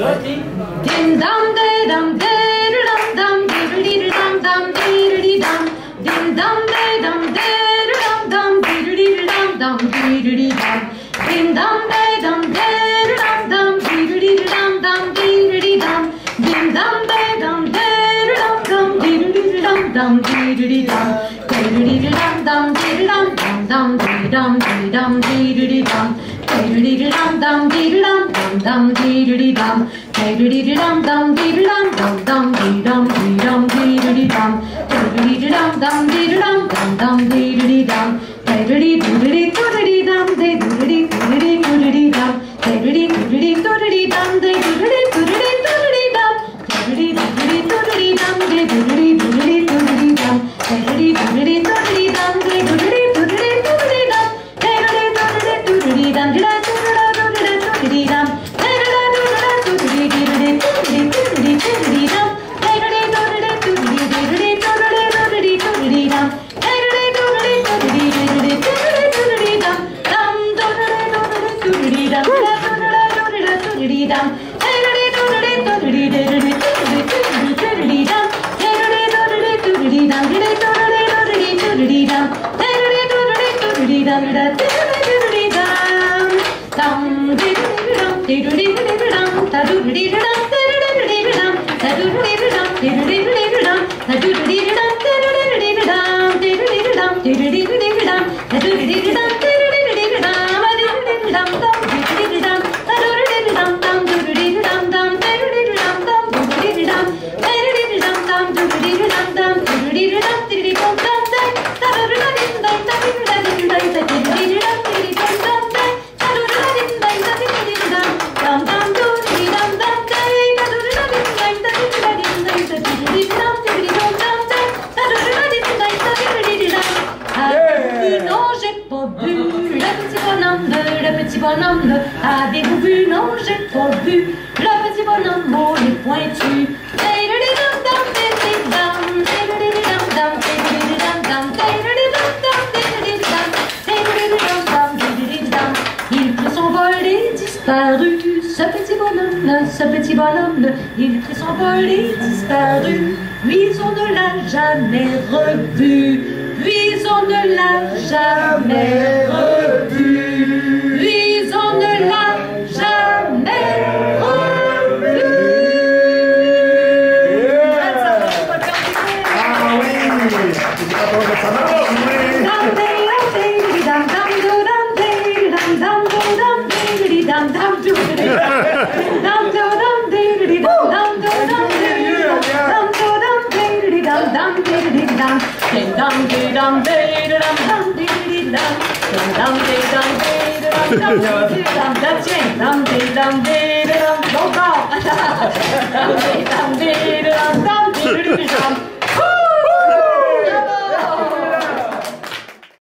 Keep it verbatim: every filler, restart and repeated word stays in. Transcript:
Dim dum de dum de dum dum diddle diddle dum dum diddle dum. Dim dum de dum de dum dum diddle diddle dum dum diddle dum. Dim dum de dum de dum dum diddle diddle dum dum diddle dum. Dim dum de dum de dum dum diddle diddle dum dum diddle dum. Diddle diddle dum dum diddle dum dum dum diddle dum diddle dum diddle dum. Diddle dum dum diddle dum dum dum diddle dum. Diddle dum dum diddle dum dum dum diddle dum diddle dum. Diddle dum dum diddle dum dum dum diddle dum. Diddle diddle diddle dum diddle diddle diddle dum. Diddle diddle diddle dum diddle diddle diddle dum. Diddle diddle diddle dum diddle diddle diddle dum. Diddle diddle diddle dum diddle diddle diddle dum. Diddle dum diddle. Ce petit bonhomme, il prit son vol et disparut. Puis on ne l'a jamais revu. Puis on ne l'a jamais revu. Puis on ne l'a jamais revu. Ah oui! Dum dum dum dum dum dum dum dum dum dum.